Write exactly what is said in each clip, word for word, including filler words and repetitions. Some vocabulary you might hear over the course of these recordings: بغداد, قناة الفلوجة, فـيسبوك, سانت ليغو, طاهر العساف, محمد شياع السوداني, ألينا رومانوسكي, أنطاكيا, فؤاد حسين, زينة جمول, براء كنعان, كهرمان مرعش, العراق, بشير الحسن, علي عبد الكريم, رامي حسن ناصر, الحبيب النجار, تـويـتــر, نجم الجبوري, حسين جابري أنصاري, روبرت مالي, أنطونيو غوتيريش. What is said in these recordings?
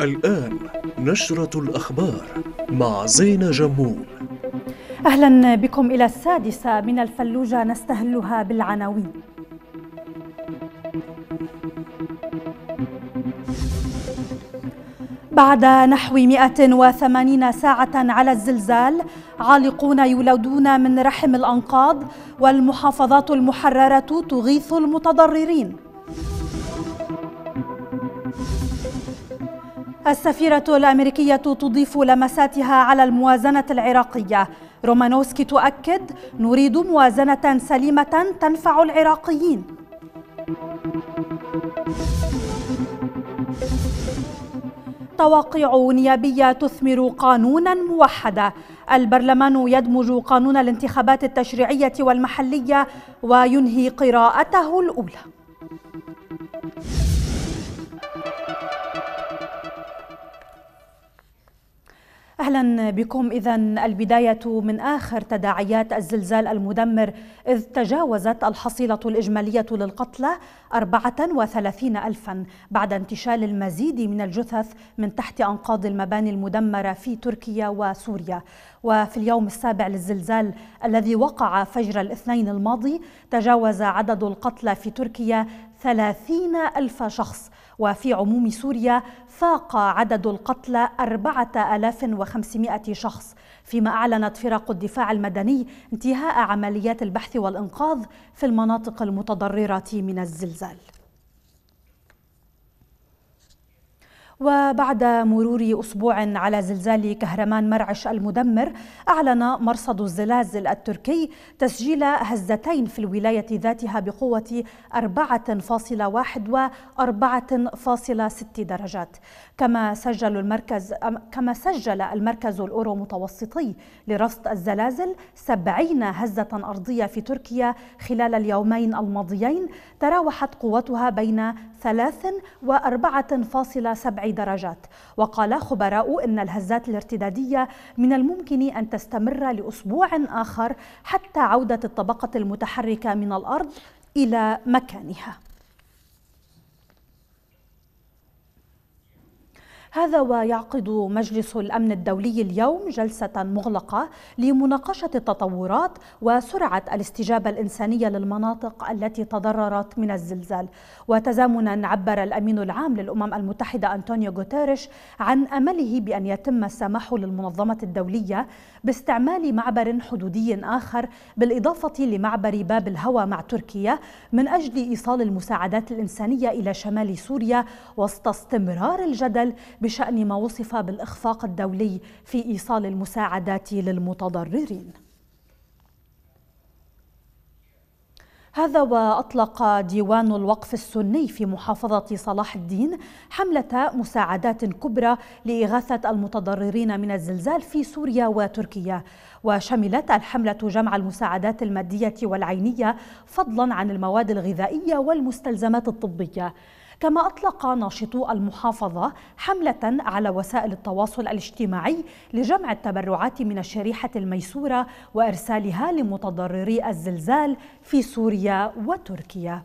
الآن نشرة الأخبار مع زينة جمول. أهلا بكم إلى السادسة من الفلوجة نستهلها بالعناوين. بعد نحو مئة وثمانين ساعة على الزلزال، عالقون يلودون من رحم الأنقاض والمحافظات المحررة تغيث المتضررين. السفيرة الأمريكية تضيف لمساتها على الموازنة العراقية. رومانوسكي تؤكد: نريد موازنة سليمة تنفع العراقيين. تواقيع نيابية تثمر قانونا موحدا. البرلمان يدمج قانون الانتخابات التشريعية والمحلية وينهي قراءته الأولى. أهلا بكم. إذن البداية من آخر تداعيات الزلزال المدمر، إذ تجاوزت الحصيلة الإجمالية للقتلى أربعة وثلاثين ألفا بعد انتشال المزيد من الجثث من تحت أنقاض المباني المدمرة في تركيا وسوريا. وفي اليوم السابع للزلزال الذي وقع فجر الاثنين الماضي، تجاوز عدد القتلى في تركيا ثلاثين ألف شخص، وفي عموم سوريا فاق عدد القتلى أربعة آلاف وخمسمئة شخص، فيما أعلنت فرق الدفاع المدني انتهاء عمليات البحث والإنقاذ في المناطق المتضررة من الزلزال. وبعد مرور أسبوع على زلزال كهرمان مرعش المدمر، أعلن مرصد الزلازل التركي تسجيل هزتين في الولاية ذاتها بقوة أربعة فاصلة واحد و أربعة فاصلة ستة درجات. كما سجل المركز كما سجل المركز الأورو متوسطي لرصد الزلازل سبعين هزة أرضية في تركيا خلال اليومين الماضيين، تراوحت قوتها بين ثلاث و أربعة فاصلة سبعة درجات. وقال خبراء إن الهزات الارتدادية من الممكن أن تستمر لأسبوع آخر حتى عودة الطبقة المتحركة من الأرض إلى مكانها. هذا ويعقد مجلس الأمن الدولي اليوم جلسة مغلقة لمناقشة التطورات وسرعة الاستجابة الإنسانية للمناطق التي تضررت من الزلزال. وتزامنا عبر الأمين العام للأمم المتحدة أنطونيو غوتيريش عن أمله بأن يتم السماح للمنظمة الدولية باستعمال معبر حدودي آخر بالإضافة لمعبر باب الهوى مع تركيا من أجل إيصال المساعدات الإنسانية إلى شمال سوريا، وسط استمرار الجدل بشأن ما وصف بالإخفاق الدولي في إيصال المساعدات للمتضررين. هذا وأطلق ديوان الوقف السني في محافظة صلاح الدين حملة مساعدات كبرى لإغاثة المتضررين من الزلزال في سوريا وتركيا. وشملت الحملة جمع المساعدات المادية والعينية فضلا عن المواد الغذائية والمستلزمات الطبية. كما أطلق ناشطو المحافظة حملة على وسائل التواصل الاجتماعي لجمع التبرعات من الشريحة الميسورة وإرسالها لمتضرري الزلزال في سوريا وتركيا.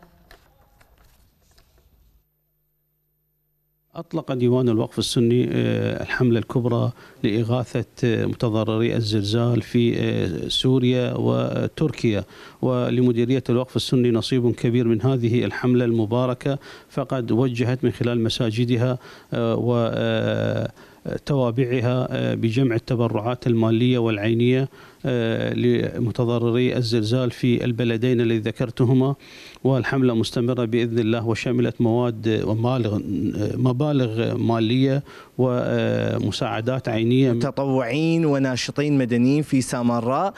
أطلق ديوان الوقف السني الحملة الكبرى لإغاثة متضرري الزلزال في سوريا وتركيا، ولمديرية الوقف السني نصيب كبير من هذه الحملة المباركة، فقد وجهت من خلال مساجدها و توابعها بجمع التبرعات المالية والعينية لمتضرري الزلزال في البلدين الذي ذكرتهما. والحملة مستمرة بإذن الله، وشملت مواد ومبالغ مالية ومساعدات عينية، متطوعين وناشطين مدنيين في سامراء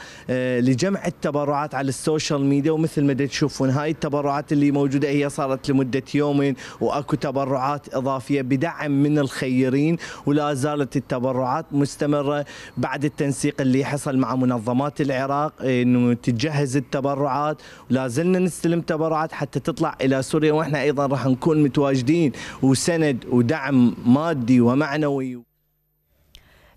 لجمع التبرعات على السوشيال ميديا. ومثل ما تشوفون هاي التبرعات اللي موجودة هي صارت لمدة يومين، وأكو تبرعات إضافية بدعم من الخيرين، ولا زالت التبرعات مستمرة بعد التنسيق اللي حصل مع مناسبة منظمات العراق انه تجهز التبرعات، ولا زلنا نستلم تبرعات حتى تطلع الى سوريا، واحنا ايضا راح نكون متواجدين وسند ودعم مادي ومعنوي.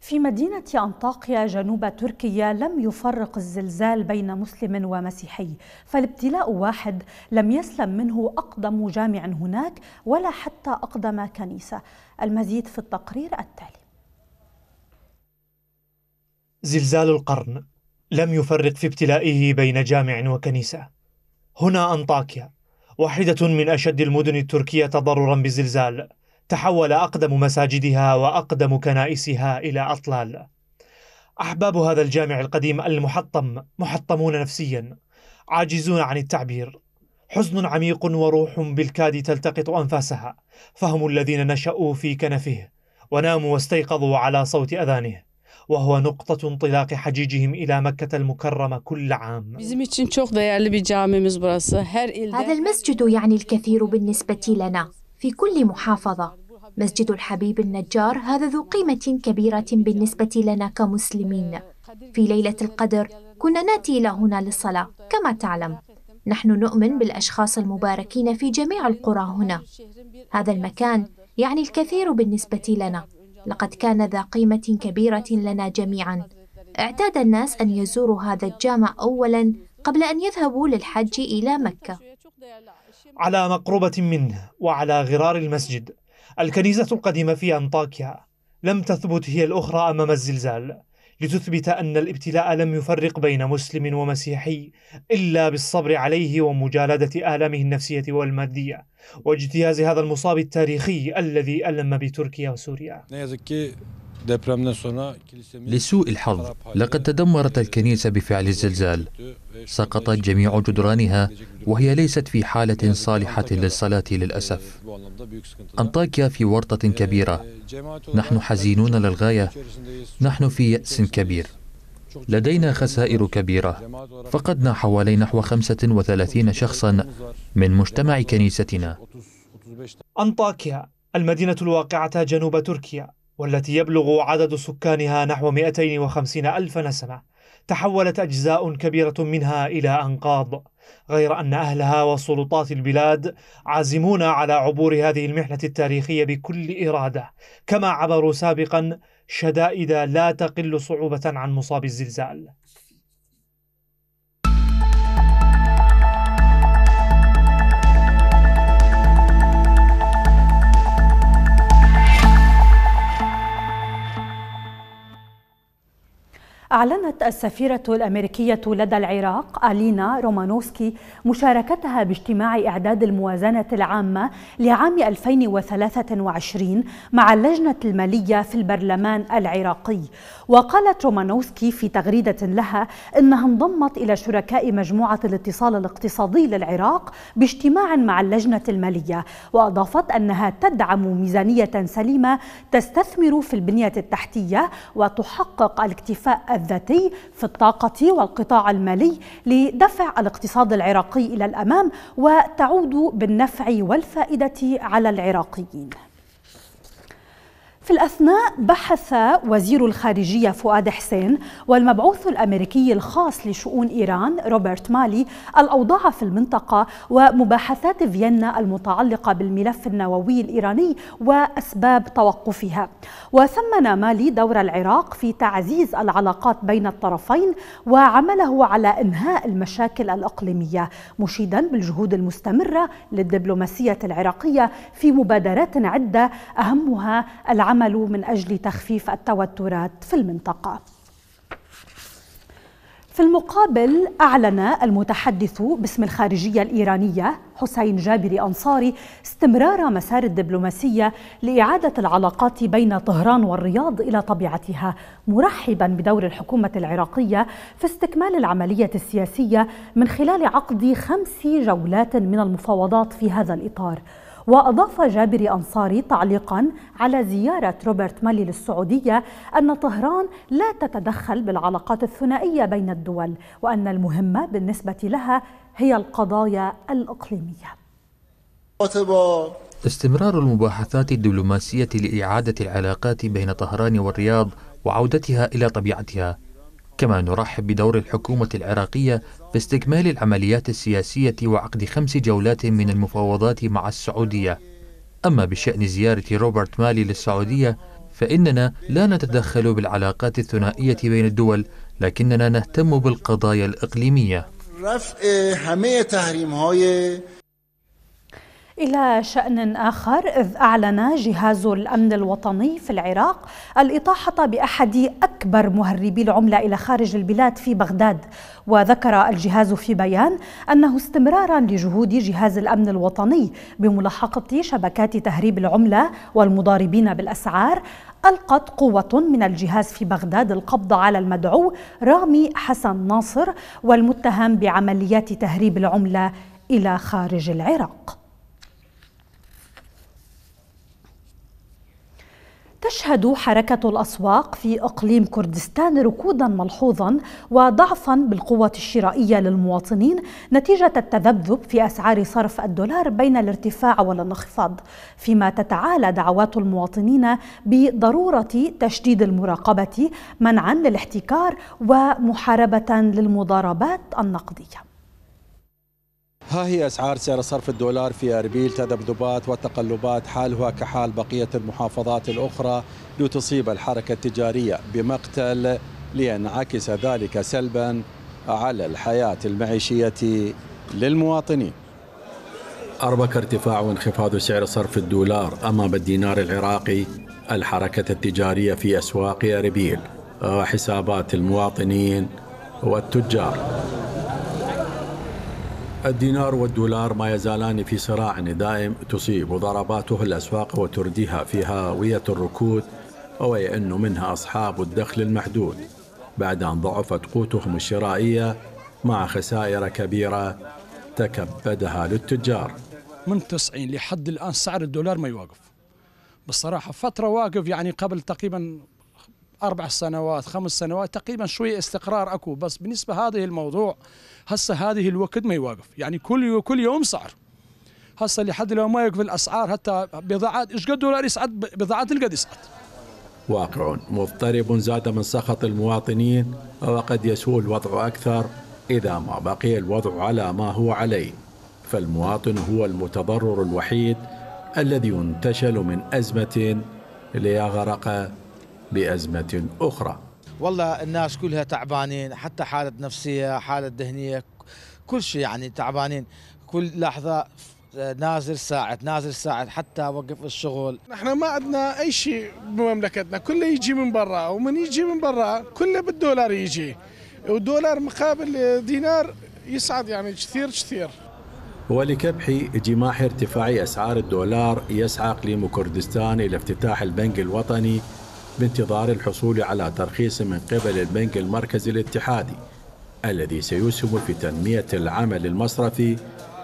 في مدينة أنطاقيا جنوب تركيا لم يفرق الزلزال بين مسلم ومسيحي، فالابتلاء واحد لم يسلم منه أقدم جامع هناك ولا حتى أقدم كنيسة. المزيد في التقرير التالي. زلزال القرن لم يفرق في ابتلائه بين جامع وكنيسة. هنا أنطاكيا، واحدة من أشد المدن التركية تضررا بالزلزال، تحول أقدم مساجدها وأقدم كنائسها إلى أطلال. أحباب هذا الجامع القديم المحطم محطمون نفسيا، عاجزون عن التعبير، حزن عميق وروح بالكاد تلتقط أنفاسها، فهم الذين نشأوا في كنفه وناموا واستيقظوا على صوت أذانه، وهو نقطة انطلاق حجيجهم إلى مكة المكرمة كل عام. هذا المسجد يعني الكثير بالنسبة لنا في كل محافظة. مسجد الحبيب النجار هذا ذو قيمة كبيرة بالنسبة لنا كمسلمين. في ليلة القدر كنا نأتي إلى هنا للصلاة، كما تعلم نحن نؤمن بالأشخاص المباركين في جميع القرى هنا. هذا المكان يعني الكثير بالنسبة لنا، لقد كان ذا قيمة كبيرة لنا جميعا. اعتاد الناس أن يزوروا هذا الجامع أولا قبل أن يذهبوا للحج إلى مكة. على مقربة منه وعلى غرار المسجد الكنيسة القديمة في أنطاكيا لم تثبت هي الأخرى أمام الزلزال، لتثبت أن الابتلاء لم يفرق بين مسلم ومسيحي إلا بالصبر عليه ومجالدة آلامه النفسية والمادية واجتياز هذا المصاب التاريخي الذي ألم بتركيا وسوريا. لسوء الحظ لقد تدمرت الكنيسة بفعل الزلزال، سقطت جميع جدرانها وهي ليست في حالة صالحة للصلاة للأسف. أنطاكيا في ورطة كبيرة، نحن حزينون للغاية، نحن في يأس كبير، لدينا خسائر كبيرة، فقدنا حوالي نحو خمسة وثلاثين شخصا من مجتمع كنيستنا. أنطاكيا المدينة الواقعة جنوب تركيا والتي يبلغ عدد سكانها نحو مئتين وخمسين ألف نسمة، تحولت أجزاء كبيرة منها إلى أنقاض، غير أن أهلها وسلطات البلاد عازمون على عبور هذه المحنة التاريخية بكل إرادة، كما عبروا سابقا شدائد لا تقل صعوبة عن مصاب الزلزال. أعلنت السفيرة الأمريكية لدى العراق ألينا رومانوسكي مشاركتها باجتماع إعداد الموازنة العامة لعام ألفين وثلاثة وعشرين مع اللجنة المالية في البرلمان العراقي. وقالت رومانوسكي في تغريدة لها إنها انضمت إلى شركاء مجموعة الاتصال الاقتصادي للعراق باجتماع مع اللجنة المالية، وأضافت أنها تدعم ميزانية سليمة تستثمر في البنية التحتية وتحقق الاكتفاء الذاتي في الطاقة والقطاع المالي لدفع الاقتصاد العراقي إلى الأمام وتعود بالنفع والفائدة على العراقيين. في الأثناء بحث وزير الخارجية فؤاد حسين والمبعوث الأمريكي الخاص لشؤون إيران روبرت مالي الأوضاع في المنطقة ومباحثات فيينا المتعلقة بالملف النووي الإيراني وأسباب توقفها. وثمن مالي دور العراق في تعزيز العلاقات بين الطرفين وعمله على إنهاء المشاكل الإقليمية، مشيدا بالجهود المستمرة للدبلوماسية العراقية في مبادرات عدة أهمها العمل عملوا من أجل تخفيف التوترات في المنطقة. في المقابل أعلن المتحدث باسم الخارجية الإيرانية حسين جابري أنصاري استمرار مسار الدبلوماسية لإعادة العلاقات بين طهران والرياض إلى طبيعتها، مرحبا بدور الحكومة العراقية في استكمال العملية السياسية من خلال عقد خمس جولات من المفاوضات في هذا الإطار. وأضاف جابري أنصاري تعليقا على زيارة روبرت مالي للسعودية أن طهران لا تتدخل بالعلاقات الثنائية بين الدول، وأن المهمة بالنسبة لها هي القضايا الإقليمية. استمرار المباحثات الدبلوماسية لإعادة العلاقات بين طهران والرياض وعودتها إلى طبيعتها كما نرحب بدور الحكومة العراقية في استكمال العمليات السياسية وعقد خمس جولات من المفاوضات مع السعودية. أما بشأن زيارة روبرت مالي للسعودية فإننا لا نتدخل بالعلاقات الثنائية بين الدول، لكننا نهتم بالقضايا الإقليمية. رفع حماية تحريمهاي. إلى شأن آخر، إذ أعلن جهاز الأمن الوطني في العراق الإطاحة بأحد أكبر مهربي العملة إلى خارج البلاد في بغداد. وذكر الجهاز في بيان أنه استمرارا لجهود جهاز الأمن الوطني بملاحقة شبكات تهريب العملة والمضاربين بالأسعار، ألقت قوة من الجهاز في بغداد القبض على المدعو رامي حسن ناصر والمتهم بعمليات تهريب العملة إلى خارج العراق. تشهد حركة الأسواق في إقليم كردستان ركوداً ملحوظاً وضعفاً بالقوة الشرائية للمواطنين نتيجة التذبذب في أسعار صرف الدولار بين الارتفاع والانخفاض، فيما تتعالى دعوات المواطنين بضرورة تشديد المراقبة منعاً للاحتكار ومحاربة للمضاربات النقدية. ها هي أسعار سعر صرف الدولار في أربيل، تذبذبات وتقلبات حالها كحال بقية المحافظات الأخرى لتصيب الحركة التجارية بمقتل لينعكس ذلك سلبا على الحياة المعيشية للمواطنين. أربك ارتفاع وانخفاض سعر صرف الدولار أمام الدينار العراقي الحركة التجارية في أسواق أربيل وحسابات المواطنين والتجار. الدينار والدولار ما يزالان في صراع دائم تصيب ضرباته الأسواق وترديها في هاوية الركود، ويئن منها أصحاب الدخل المحدود بعد أن ضعفت قوتهم الشرائية مع خسائر كبيرة تكبدها للتجار. من تسعين لحد الآن سعر الدولار ما يوقف بصراحة، فترة واقف يعني قبل تقريبا أربع سنوات خمس سنوات تقريبا شوية استقرار أكو، بس بالنسبة هذه الموضوع هسه هذه الوقت ما يوقف، يعني كل كل يوم سعر. هسه لحد لو ما يوقف الأسعار حتى بضاعات إيش قد دولار يصعد بضاعات القد يصعد. واقع مضطرب زاد من سخط المواطنين، وقد يسوء الوضع أكثر إذا ما بقي الوضع على ما هو عليه، فالمواطن هو المتضرر الوحيد الذي ينتشل من أزمة ليغرق بأزمة أخرى. والله الناس كلها تعبانين، حتى حالة نفسية حالة ذهنية كل شيء يعني تعبانين، كل لحظة نازل ساعد نازل ساعد حتى وقف الشغل. نحن ما عندنا أي شيء بمملكتنا، كله يجي من برا، ومن يجي من برا كله بالدولار يجي، والدولار مقابل دينار يصعد يعني كثير كثير. ولكبح جماح ارتفاع أسعار الدولار يسعى إقليم كردستان إلى افتتاح البنك الوطني بانتظار الحصول على ترخيص من قبل البنك المركزي الاتحادي الذي سيسهم في تنمية العمل المصرفي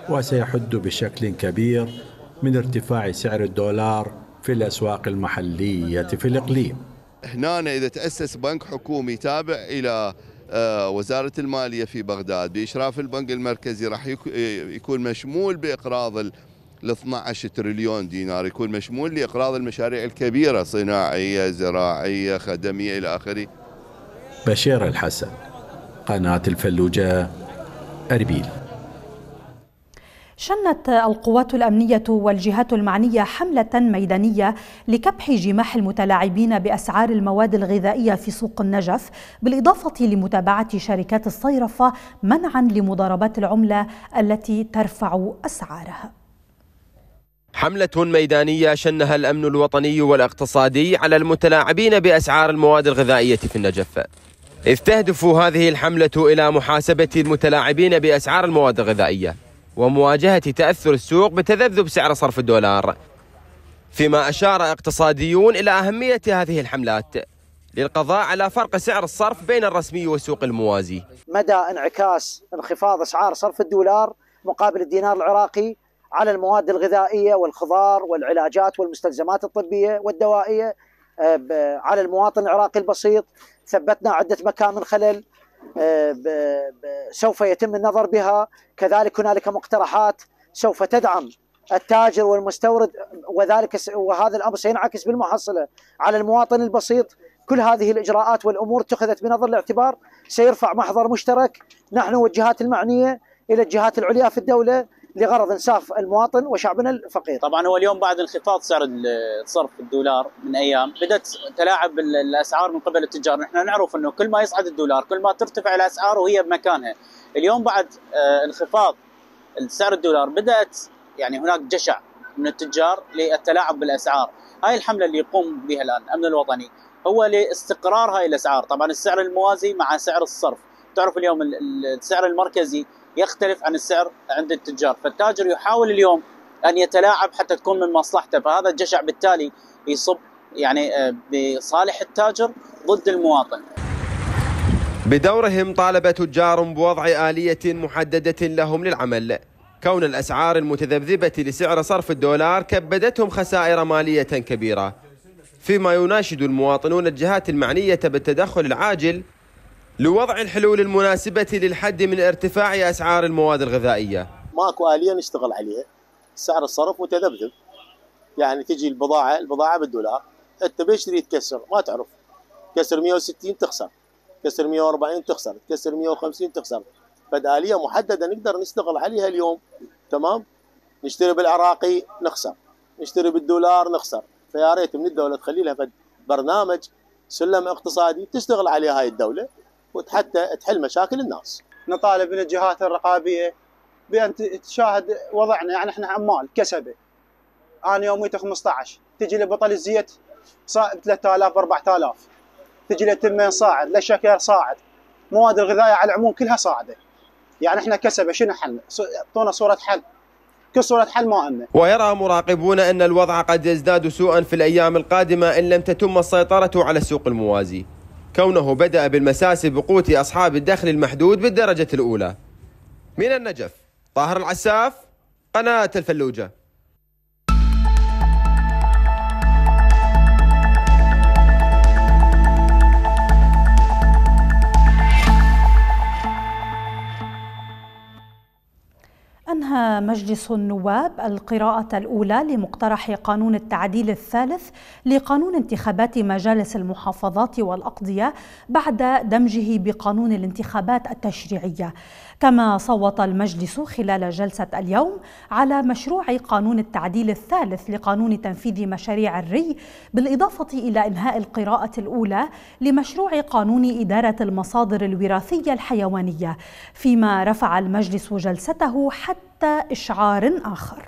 وسيحد بشكل كبير من ارتفاع سعر الدولار في الأسواق المحلية في الإقليم. هنا إذا تأسس بنك حكومي تابع إلى وزارة المالية في بغداد بإشراف البنك المركزي راح يكون مشمول بإقراض ال اثني عشر تريليون دينار، يكون مشمول لإقراض المشاريع الكبيرة صناعية زراعية خدمية إلى آخره. بشير الحسن، قناة الفلوجة، أربيل. شنت القوات الأمنية والجهات المعنية حملة ميدانية لكبح جماح المتلاعبين بأسعار المواد الغذائية في سوق النجف، بالإضافة لمتابعة شركات الصيرفة منعا لمضاربات العملة التي ترفع أسعارها. حملة ميدانية شنها الأمن الوطني والاقتصادي على المتلاعبين بأسعار المواد الغذائية في النجف، إذ تهدف هذه الحملة إلى محاسبة المتلاعبين بأسعار المواد الغذائية ومواجهة تأثر السوق بتذبذب سعر صرف الدولار، فيما أشار اقتصاديون إلى أهمية هذه الحملات للقضاء على فرق سعر الصرف بين الرسمي والسوق الموازي. مدى انعكاس انخفاض أسعار صرف الدولار مقابل الدينار العراقي على المواد الغذائية والخضار والعلاجات والمستلزمات الطبية والدوائية على المواطن العراقي البسيط، ثبتنا عدة مكامن خلل سوف يتم النظر بها. كذلك هنالك مقترحات سوف تدعم التاجر والمستورد، وذلك وهذا الأمر سينعكس بالمحصلة على المواطن البسيط. كل هذه الإجراءات والأمور اتخذت بنظر الاعتبار، سيرفع محضر مشترك نحن والجهات المعنية إلى الجهات العليا في الدولة لغرض إنصاف المواطن وشعبنا الفقير. طبعا هو اليوم بعد انخفاض سعر الصرف الدولار من أيام بدأت تلاعب الأسعار من قبل التجار، نحن نعرف أنه كل ما يصعد الدولار كل ما ترتفع الأسعار وهي بمكانها. اليوم بعد انخفاض سعر الدولار بدأت يعني هناك جشع من التجار للتلاعب بالأسعار. هاي الحملة اللي يقوم بها الآن الأمن الوطني هو لاستقرار هاي الأسعار، طبعا السعر الموازي مع سعر الصرف. تعرف اليوم السعر المركزي يختلف عن السعر عند التجار، فالتاجر يحاول اليوم أن يتلاعب حتى تكون من مصلحته، فهذا الجشع بالتالي يصب يعني بصالح التاجر ضد المواطن. بدورهم طالب تجار بوضع آلية محددة لهم للعمل، كون الأسعار المتذبذبة لسعر صرف الدولار كبدتهم خسائر مالية كبيرة، فيما يناشد المواطنون الجهات المعنية بالتدخل العاجل لوضع الحلول المناسبة للحد من ارتفاع أسعار المواد الغذائية. ماكو آلية نشتغل عليها، سعر الصرف متذبذب، يعني تجي البضاعة البضاعة بالدولار، أنت بيشتري تكسر ما تعرف، تكسر مئة وستين تخسر، تكسر مئة وأربعين تخسر، تكسر مئة وخمسين تخسر. فالآلية محددة نقدر نشتغل عليها اليوم، تمام؟ نشتري بالعراقي نخسر، نشتري بالدولار نخسر، فيا ريت من الدولة تخلي لها برنامج سلم اقتصادي تشتغل عليه هاي الدولة وحتى تحل مشاكل الناس. نطالب من الجهات الرقابية بأن تشاهد وضعنا، يعني احنا عمال كسبة، أنا يوميته خمسة عشر تجي لي بطل الزيت صاعد ثلاثة آلاف أربعة آلاف، تجي لي التمين صاعد، للشكر صاعد، مواد الغذاء على العموم كلها صاعدة. يعني احنا كسبة، شنو حل؟ اعطونا صورة حل، كل صورة حل ما عندنا. ويرى مراقبون أن الوضع قد يزداد سوءا في الأيام القادمة إن لم تتم السيطرة على السوق الموازي، كونه بدأ بالمساس بقوت أصحاب الدخل المحدود بالدرجة الأولى. من النجف، طاهر العساف، قناة الفلوجة. أنهى مجلس النواب القراءة الأولى لمقترح قانون التعديل الثالث لقانون انتخابات مجالس المحافظات والأقضية بعد دمجه بقانون الانتخابات التشريعية. كما صوت المجلس خلال جلسة اليوم على مشروع قانون التعديل الثالث لقانون تنفيذ مشاريع الري، بالإضافة إلى إنهاء القراءة الأولى لمشروع قانون إدارة المصادر الوراثية الحيوانية، فيما رفع المجلس جلسته حتى إشعار آخر.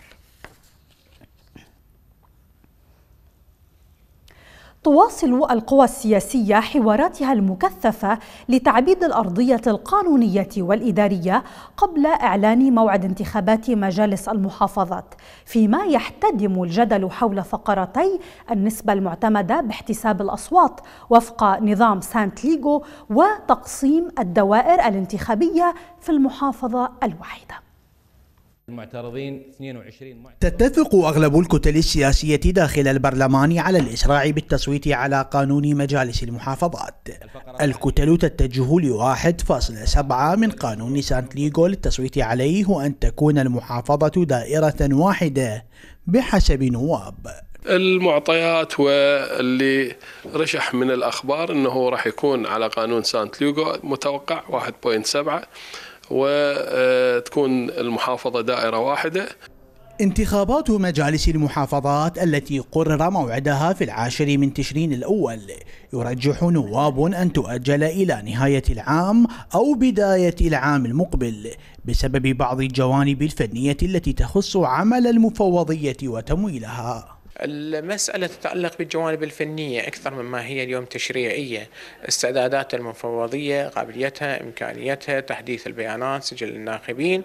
تواصل القوى السياسية حواراتها المكثفة لتعبيد الأرضية القانونية والإدارية قبل إعلان موعد انتخابات مجالس المحافظات، فيما يحتدم الجدل حول فقرتي النسبة المعتمدة باحتساب الأصوات وفق نظام سانت ليغو وتقسيم الدوائر الانتخابية في المحافظة الواحدة. المعترضين اثنين وعشرين معترض. تتفق أغلب الكتل السياسية داخل البرلمان على الإسراع بالتصويت على قانون مجالس المحافظات. الكتل تتجه لواحد فاصل سبعة من قانون سانت ليغو للتصويت عليه، وأن تكون المحافظة دائرة واحدة بحسب نواب. المعطيات واللي رشح من الأخبار أنه راح يكون على قانون سانت ليغو متوقع واحد فاصل سبعة، وتكون المحافظة دائرة واحدة. انتخابات مجالس المحافظات التي قرر موعدها في العاشر من تشرين الأول يرجح نواب أن تؤجل إلى نهاية العام أو بداية العام المقبل بسبب بعض الجوانب الفنية التي تخص عمل المفوضية وتمويلها. المسألة تتعلق بالجوانب الفنية أكثر مما هي اليوم تشريعية، استعدادات المفوضية، قابليتها، إمكانيتها، تحديث البيانات، سجل الناخبين،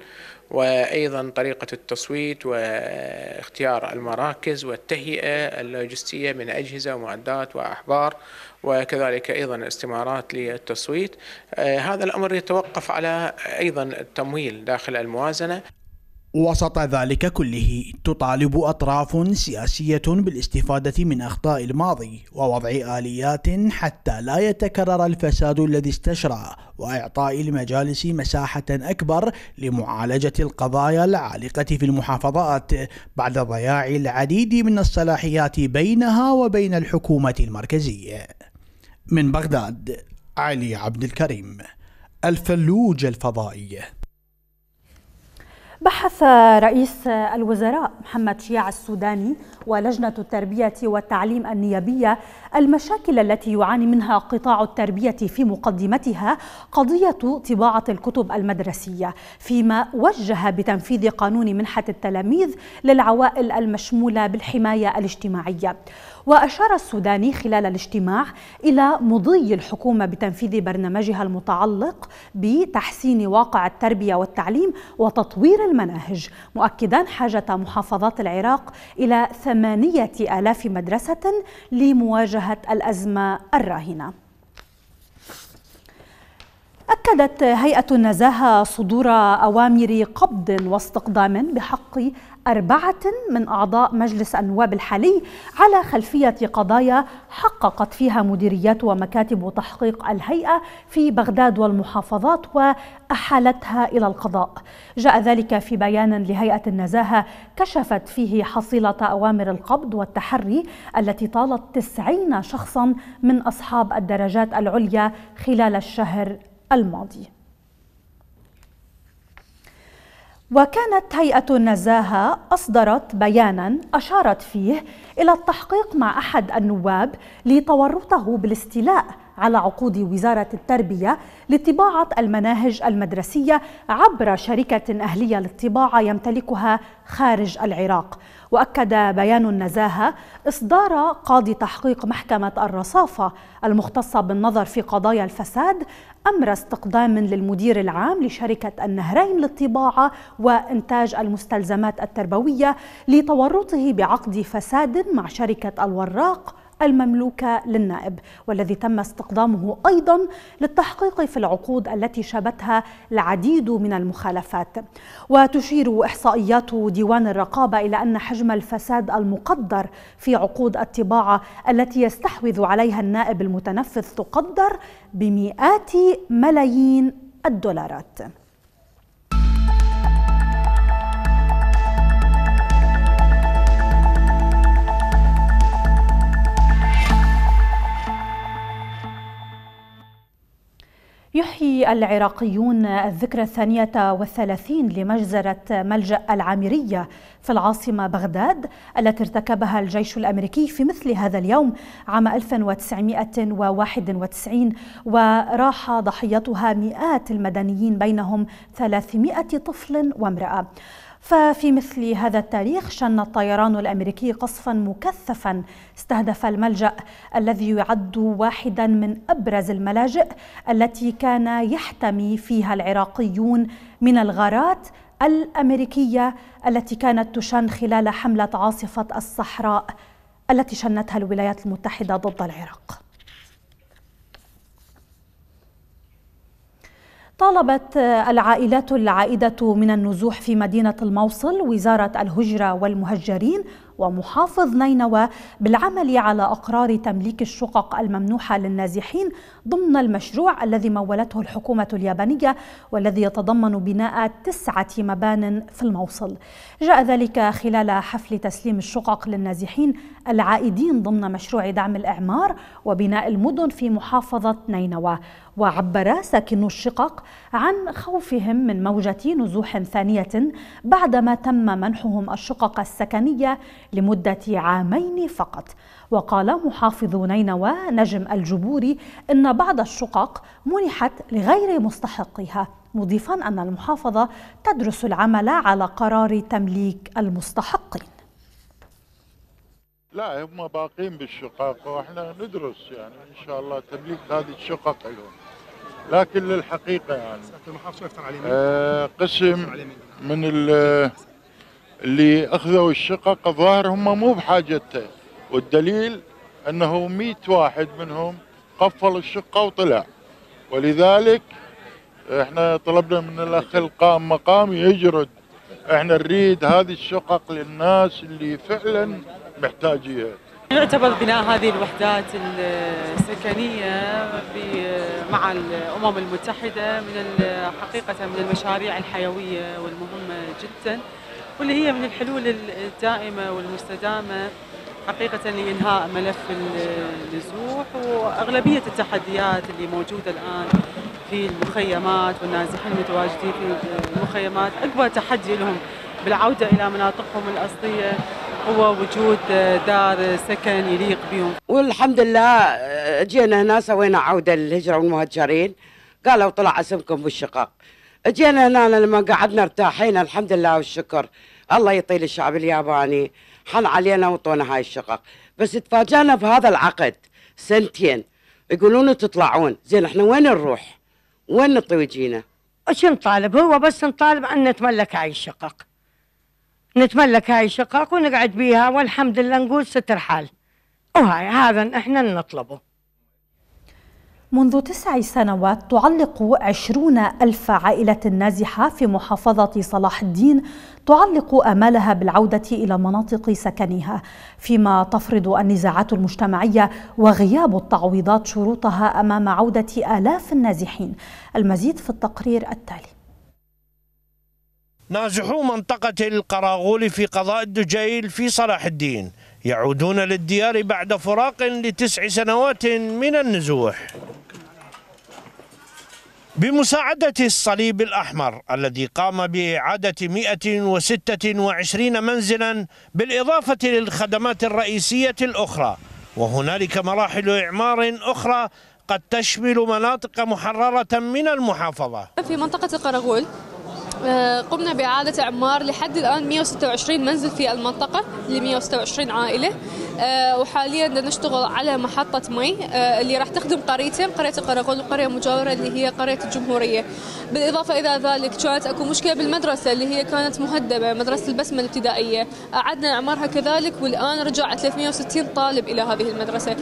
وأيضا طريقة التصويت واختيار المراكز والتهيئة اللوجستية من أجهزة ومعدات وأحبار، وكذلك أيضا استمارات للتصويت. هذا الأمر يتوقف على أيضا التمويل داخل الموازنة. وسط ذلك كله تطالب أطراف سياسية بالاستفادة من أخطاء الماضي ووضع آليات حتى لا يتكرر الفساد الذي استشرى، وإعطاء المجالس مساحة أكبر لمعالجة القضايا العالقة في المحافظات بعد ضياع العديد من الصلاحيات بينها وبين الحكومة المركزية. من بغداد علي عبد الكريم، الفلوجة الفضائية. بحث رئيس الوزراء محمد شياع السوداني ولجنة التربية والتعليم النيابية المشاكل التي يعاني منها قطاع التربية، في مقدمتها قضية طباعة الكتب المدرسية، فيما وجه بتنفيذ قانون منحة التلاميذ للعوائل المشمولة بالحماية الاجتماعية. وأشار السوداني خلال الاجتماع إلى مضي الحكومة بتنفيذ برنامجها المتعلق بتحسين واقع التربية والتعليم وتطوير المناهج، مؤكدا حاجة محافظات العراق إلى ثمانية آلاف مدرسة لمواجهة الأزمة الراهنة. أكدت هيئة النزاهة صدور أوامر قبض واستقدام بحق أربعة من أعضاء مجلس النواب الحالي على خلفية قضايا حققت فيها مديريات ومكاتب تحقيق الهيئة في بغداد والمحافظات وأحالتها إلى القضاء. جاء ذلك في بيان لهيئة النزاهة كشفت فيه حصيلة أوامر القبض والتحري التي طالت تسعين شخصا من أصحاب الدرجات العليا خلال الشهر الماضي. وكانت هيئة النزاهة أصدرت بيانا أشارت فيه إلى التحقيق مع أحد النواب لتورطه بالاستيلاء على عقود وزارة التربية لطباعة المناهج المدرسية عبر شركة أهلية للطباعة يمتلكها خارج العراق. وأكد بيان النزاهة إصدار قاضي تحقيق محكمة الرصافة المختصة بالنظر في قضايا الفساد أمر استقدام للمدير العام لشركة النهرين للطباعة وإنتاج المستلزمات التربوية لتورطه بعقد فساد مع شركة الوراق المملوكة للنائب، والذي تم استقدامه أيضا للتحقيق في العقود التي شابتها العديد من المخالفات. وتشير إحصائيات ديوان الرقابة إلى أن حجم الفساد المقدر في عقود الطباعة التي يستحوذ عليها النائب المتنفذ تقدر بمئات ملايين الدولارات. يحيي العراقيون الذكرى الثانية والثلاثين لمجزرة ملجأ العامرية في العاصمة بغداد التي ارتكبها الجيش الأمريكي في مثل هذا اليوم عام ألف وتسعمئة وواحد وتسعين، وراح ضحيتها مئات المدنيين بينهم ثلاثمئة طفل وامرأة. ففي مثل هذا التاريخ شن الطيران الأمريكي قصفا مكثفا استهدف الملجأ الذي يعد واحدا من أبرز الملاجئ التي كان يحتمي فيها العراقيون من الغارات الأمريكية التي كانت تشن خلال حملة عاصفة الصحراء التي شنتها الولايات المتحدة ضد العراق. طالبت العائلات العائدة من النزوح في مدينة الموصل وزارة الهجرة والمهجرين ومحافظ نينوى بالعمل على أقرار تمليك الشقق الممنوحة للنازحين ضمن المشروع الذي مولته الحكومة اليابانية والذي يتضمن بناء تسعة مبان في الموصل. جاء ذلك خلال حفل تسليم الشقق للنازحين العائدين ضمن مشروع دعم الإعمار وبناء المدن في محافظة نينوى. وعبر ساكنو الشقق عن خوفهم من موجة نزوح ثانية بعدما تم منحهم الشقق السكنية لمدة عامين فقط. وقال محافظ نينوى نجم الجبوري إن بعض الشقق منحت لغير مستحقيها، مضيفا أن المحافظة تدرس العمل على قرار تمليك المستحقين. لا هم باقين بالشقق واحنا ندرس يعني إن شاء الله تمليك هذه الشقق لهم، لكن للحقيقة يعني آه قسم من ال اللي أخذوا الشقق الظاهر هم مو بحاجته، والدليل أنه مئة واحد منهم قفل الشقة وطلع، ولذلك إحنا طلبنا من الأخ القائم مقام يجرد، إحنا نريد هذه الشقق للناس اللي فعلا محتاجيها. يعتبر بناء هذه الوحدات السكنية مع الأمم المتحدة من حقيقة من المشاريع الحيوية والمهمة جدا، واللي هي من الحلول الدائمة والمستدامة حقيقة لإنهاء ملف النزوح وأغلبية التحديات اللي موجودة الآن في المخيمات والنازحين المتواجدين في المخيمات. أقوى تحدي لهم بالعودة إلى مناطقهم الأصلية هو وجود دار سكن يليق بهم. والحمد لله جينا هنا سوينا عودة للهجرة والمهجرين، قالوا طلع اسمكم بالشقق. جينا هنا لما قعدنا ارتاحين الحمد لله والشكر، الله يطيل الشعب الياباني حن علينا وطونا هاي الشقق. بس تفاجأنا بهذا العقد سنتين يقولون تطلعون، زين احنا وين نروح؟ وين نطوجينا؟ ايش نطالب؟ هو بس نطالب ان نتملك هاي الشقق، نتملك هاي الشقق ونقعد بيها والحمد لله، نقول ستر حال. وهاي هذا احنا نطلبه. منذ تسع سنوات تعلق عشرون ألف عائلة نازحة في محافظة صلاح الدين تعلق أمالها بالعودة إلى مناطق سكنها، فيما تفرض النزاعات المجتمعية وغياب التعويضات شروطها أمام عودة آلاف النازحين. المزيد في التقرير التالي. نازحو منطقة القراغولي في قضاء الدجيل في صلاح الدين يعودون للديار بعد فراق لتسع سنوات من النزوح بمساعدة الصليب الأحمر الذي قام بإعادة مئة وستة وعشرين منزلا بالإضافة للخدمات الرئيسية الأخرى، وهنالك مراحل إعمار أخرى قد تشمل مناطق محررة من المحافظة. في منطقة القراغول قمنا بإعادة إعمار لحد الآن مئة وستة وعشرين منزل في المنطقة ل مئة وستة وعشرين عائلة، وحاليا نشتغل على محطة مي اللي راح تخدم قريتين، قرية القراغول وقرية مجاورة اللي هي قرية الجمهورية. بالإضافة إلى ذلك كانت أكو مشكلة بالمدرسة اللي هي كانت مهدمة، مدرسة البسمة الابتدائية أعدنا إعمارها كذلك، والآن رجع ثلاثمئة وستين طالب إلى هذه المدرسة.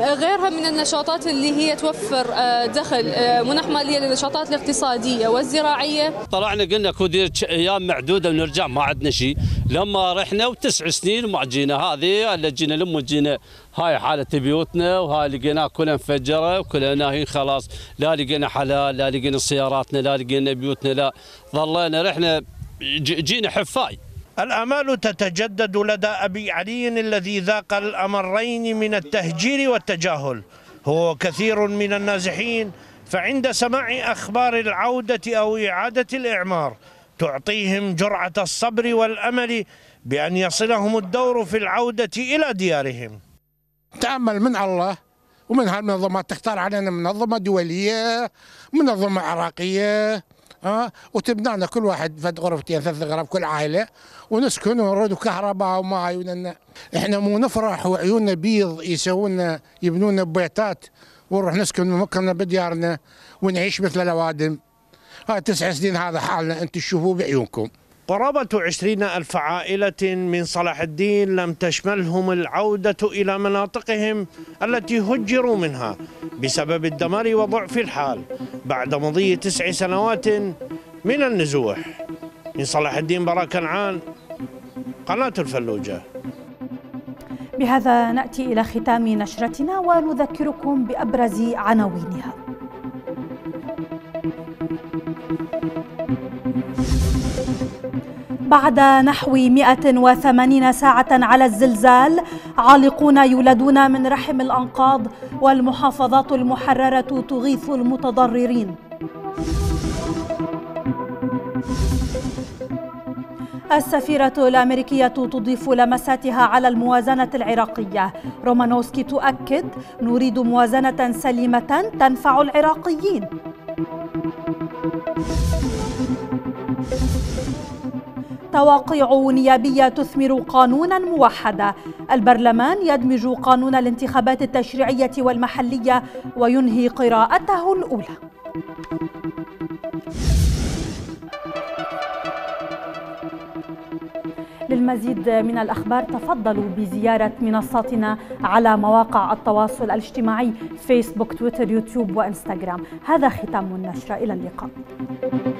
غيرها من النشاطات اللي هي توفر دخل منح مالية للنشاطات الاقتصادية والزراعية. طلعنا قلنا كودير أيام معدودة ونرجع ما عندنا شيء، لما رحنا وتسع سنين ما جينا. هذه اللي جينا لما جينا هاي حالة بيوتنا، وهاي لقيناها كلها مفجرة وكلها ناهين خلاص، لا لقينا حلال، لا لقينا سياراتنا، لا لقينا بيوتنا، لا ظلينا رحنا جينا حفاي. الآمال تتجدد لدى أبي علي الذي ذاق الأمرين من التهجير والتجاهل هو كثير من النازحين، فعند سماع أخبار العودة أو إعادة الإعمار تعطيهم جرعة الصبر والأمل بأن يصلهم الدور في العودة إلى ديارهم. تأمل من الله ومن هالمنظمات، تختار علينا منظمة دولية، منظمة عراقية، ها، وتبنى لنا كل واحد فد غرفتين ثلاث غرف كل عائله، ونسكن ونرد وكهرباء وماي وننا. احنا مو نفرح وعيوننا بيض يسوون يبنون لنا ببيتات ونروح نسكن مكاننا بديارنا ونعيش مثل الاوادم. هاي تسع سنين هذا حالنا انتم تشوفوه بعيونكم. قرابة عشرين ألف عائلة من صلاح الدين لم تشملهم العودة إلى مناطقهم التي هجروا منها بسبب الدمار وضعف الحال بعد مضي تسع سنوات من النزوح. من صلاح الدين براء كنعان، قناة الفلوجة. بهذا نأتي إلى ختام نشرتنا ونذكركم بأبرز عناوينها. بعد نحو مئة وثمانين ساعة على الزلزال، عالقون يولدون من رحم الأنقاض والمحافظات المحررة تغيث المتضررين. السفيرة الأمريكية تضيف لمساتها على الموازنة العراقية. رومانوسكي تؤكد نريد موازنة سليمة تنفع العراقيين. تواقع نيابية تثمر قانونا موحدا. البرلمان يدمج قانون الانتخابات التشريعية والمحلية وينهي قراءته الأولى. للمزيد من الأخبار تفضلوا بزيارة منصاتنا على مواقع التواصل الاجتماعي فيسبوك، تويتر، يوتيوب وإنستغرام. هذا ختام النشرة، إلى اللقاء.